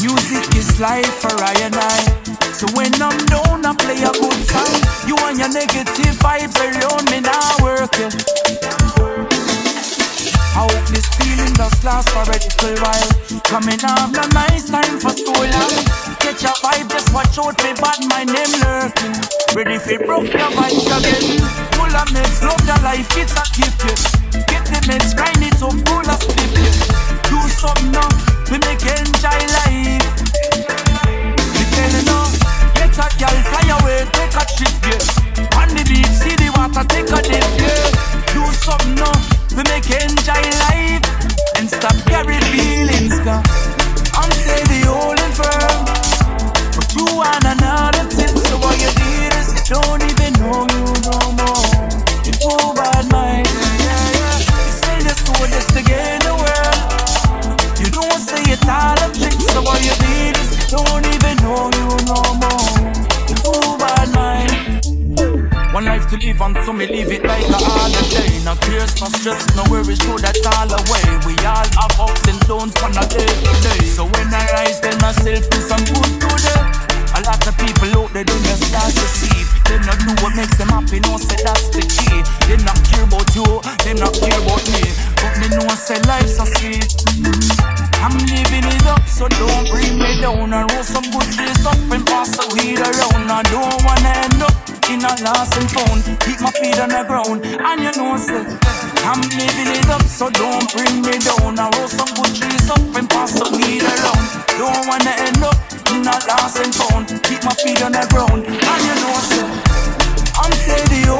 Music is life for I and I. So when I'm down, I play a good song. You and your negative vibes around me now work. I hope this feeling just lasts for a little while. Coming off the nice time for so long. Catch a vibe, just watch out me bad, my name lurking. Ready for broke your vibes again. Full of meds, love your life, it's a gift. Get the meds, grind it up, full of spirit. Do something now, we make enjoy life. We tell you now, get a girl, fly away, take a trip, yeah. On the beach, see the water, take a dip, yeah. Do something now, we make enjoy life. And stop carry feelings now. I'm say the old and firm, but you and another tip. So what you need is you don't even know you no more. You go bad mind, yeah, yeah. You say this to just to gain the world. You don't say it's all a trick, so what you need is you don't even know you no more. You go bad mind. One life to live and so me live it like a holiday. No tears, no stress, no worries, throw that all away. We all have ups and downs from the day to day. So when I rise, tell myself do some good today. A lot of people out there don't just start to see. They not do what makes them happy, no say that's the key. They not care about you, they not care about me. But me know I say life's a sweet. I'm living it up, so don't bring me down. I roll some good trees up and pass the weed around. I don't wanna end up in a lost and found. Keep my feet on the ground, and you know say I'm living it up, so don't bring me down. I roll some good trees up and pass the weed around. Don't wanna end up in a lost and found. Keep my feet on the ground, and you know say I'm steady.